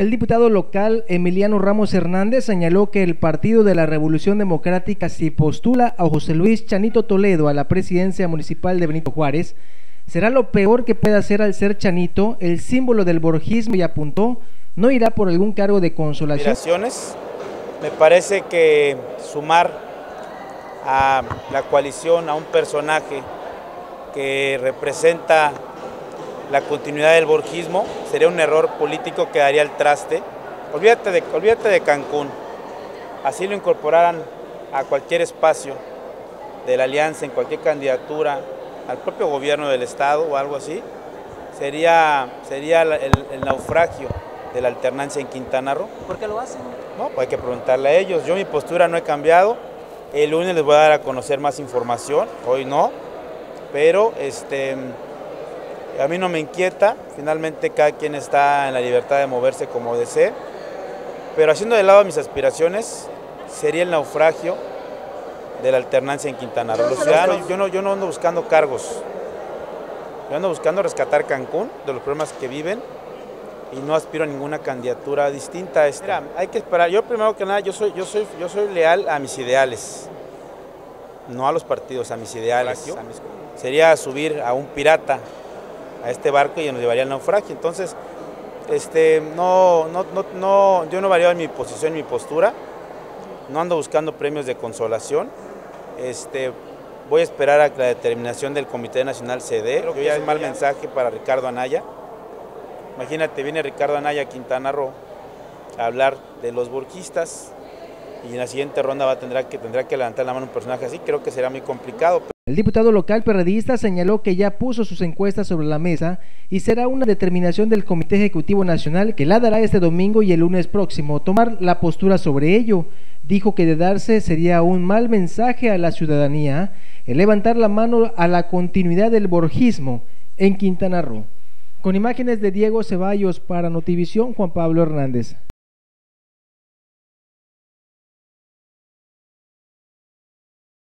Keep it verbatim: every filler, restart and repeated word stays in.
El diputado local Emiliano Ramos Hernández señaló que el Partido de la Revolución Democrática, si postula a José Luis Chanito Toledo a la presidencia municipal de Benito Juárez, será lo peor que pueda hacer al ser Chanito el símbolo del borgismo, y apuntó, no irá por algún cargo de consolación. Me parece que sumar a la coalición a un personaje que representa la continuidad del borgismo sería un error político que daría el traste. Olvídate de, olvídate de Cancún, así lo incorporaran a cualquier espacio de la alianza, en cualquier candidatura, al propio gobierno del estado o algo así, sería, sería el, el naufragio de la alternancia en Quintana Roo. ¿Por qué lo hacen? No, pues hay que preguntarle a ellos. Yo mi postura no he cambiado, el lunes les voy a dar a conocer más información, hoy no, pero este... a mí no me inquieta, finalmente cada quien está en la libertad de moverse como desee, pero haciendo de lado mis aspiraciones, sería el naufragio de la alternancia en Quintana Roo. Los ciudadanos, yo no, yo no ando buscando cargos, yo ando buscando rescatar Cancún de los problemas que viven y no aspiro a ninguna candidatura distinta a esta. Mira, hay que esperar, yo primero que nada, yo soy, yo soy, yo soy leal a mis ideales, no a los partidos, a mis ideales. A mis... Sería subir a un pirata a este barco y nos llevaría al naufragio. Entonces, este, no, no, no, no, yo no varío en mi posición, en mi postura, no ando buscando premios de consolación, este, voy a esperar a la determinación del Comité Nacional C D. Yo ya es un mal mensaje para Ricardo Anaya. Imagínate, viene Ricardo Anaya a Quintana Roo a hablar de los burquistas y en la siguiente ronda va a tendrá que tendrá que levantar la mano un personaje así, creo que será muy complicado. El diputado local perredista señaló que ya puso sus encuestas sobre la mesa y será una determinación del Comité Ejecutivo Nacional, que la dará este domingo y el lunes próximo, tomar la postura sobre ello. Dijo que de darse sería un mal mensaje a la ciudadanía el levantar la mano a la continuidad del borgismo en Quintana Roo. Con imágenes de Diego Ceballos para Notivisión, Juan Pablo Hernández.